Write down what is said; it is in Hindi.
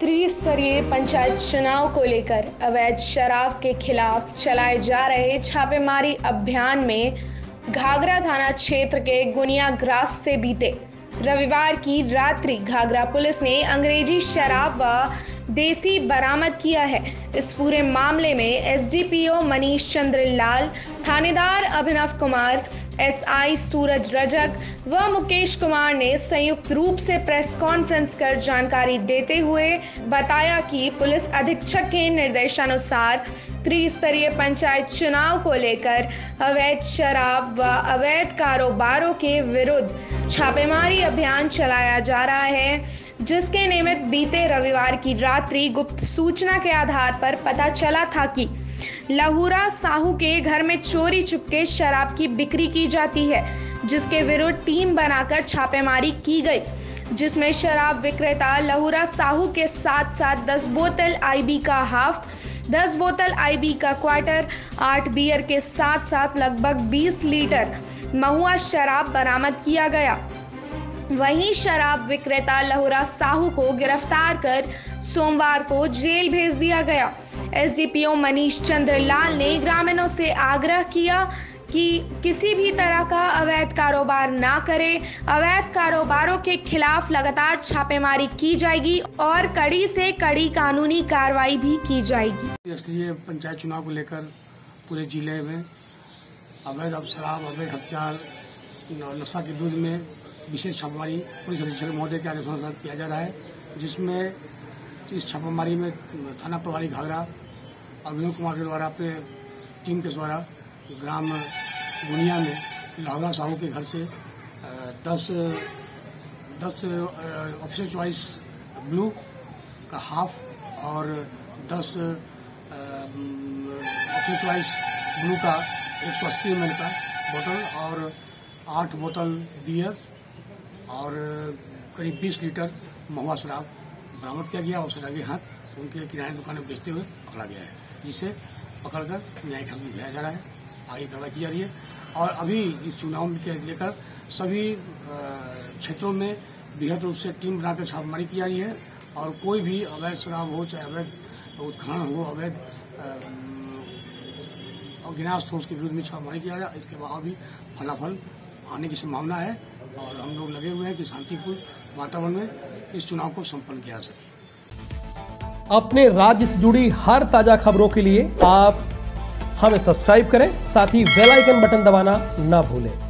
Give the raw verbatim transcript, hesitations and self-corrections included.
त्रिस्तरीय पंचायत चुनाव को लेकर अवैध शराब के खिलाफ चलाए जा रहे छापेमारी अभियान में घाघरा थाना क्षेत्र के गुनियाग्रास से बीते रविवार की रात्रि घाघरा पुलिस ने अंग्रेजी शराब व देसी बरामद किया है। इस पूरे मामले में एसडीपीओ मनीष चंद्र लाल, थानेदार अभिनव कुमार, एसआई सूरज रजक व मुकेश कुमार ने संयुक्त रूप से प्रेस कॉन्फ्रेंस कर जानकारी देते हुए बताया कि पुलिस अधीक्षक के निर्देशानुसार त्रिस्तरीय पंचायत चुनाव को लेकर अवैध शराब व अवैध कारोबारों के विरुद्ध छापेमारी अभियान चलाया जा रहा है, जिसके निमित्त बीते रविवार की रात्रि गुप्त सूचना के आधार पर पता चला था कि लहुरा साहू के घर में चोरी चुपके शराब की बिक्री की जाती है, जिसके विरुद्ध टीम बनाकर छापेमारी की गई, जिसमें शराब विक्रेता लहुरा साहू के साथ साथ दस बोतल आईबी का हाफ, दस बोतल आईबी का क्वार्टर, आठ बियर के साथ साथ लगभग बीस लीटर महुआ शराब बरामद किया गया। वहीं शराब विक्रेता लहुरा साहू को गिरफ्तार कर सोमवार को जेल भेज दिया गया। एसडीपीओ मनीष चंद्र लाल ने ग्रामीणों से आग्रह किया कि किसी भी तरह का अवैध कारोबार ना करें। अवैध कारोबारों के खिलाफ लगातार छापेमारी की जाएगी और कड़ी से कड़ी कानूनी कार्रवाई भी की जाएगी। त्रिस्तरीय पंचायत चुनाव को लेकर पूरे जिले में अवैध शराब, अवैध हथियार, नशा के दूध में विशेष छापेमारी पुलिस अधीक्षक महोदय के आदेशानुसार किया जा रहा है, जिसमें इस छापेमारी में थाना प्रभारी घाघरा अभिनव कुमार के द्वारा अपने टीम के द्वारा ग्राम गुनिया में लहुरा साहू के घर से दस दस ऑप्शन चॉइस ब्लू का हाफ और दस ऑप्शन चॉइस ब्लू का एक सौ अस्सी एम एल का बोतल और आठ बोतल बियर और करीब बीस लीटर महुआ शराब बरामद किया गया और सजागे हाथ उनके किराने दुकान में बेचते हुए पकड़ा गया है, जिसे पकड़कर न्यायिक हाथ में भेजा जा रहा है। आगे कार्रवाई की जा रही है और अभी इस चुनाव के लेकर सभी क्षेत्रों में बृहद रूप से टीम बनाकर छापेमारी की जा रही है और कोई भी अवैध शराब हो, चाहे अवैध उत्खनन हो, अवैध अग्नियास हो, उसके विरुद्ध में छापेमारी किया जा रहा है। इसके बाद भी फलाफल आने की संभावना है और हम लोग लगे हुए हैं कि शांतिपूर्ण वातावरण में इस चुनाव को संपन्न किया जा सके। अपने राज्य से जुड़ी हर ताजा खबरों के लिए आप हमें सब्सक्राइब करें, साथ ही बेल आइकन बटन दबाना ना भूलें।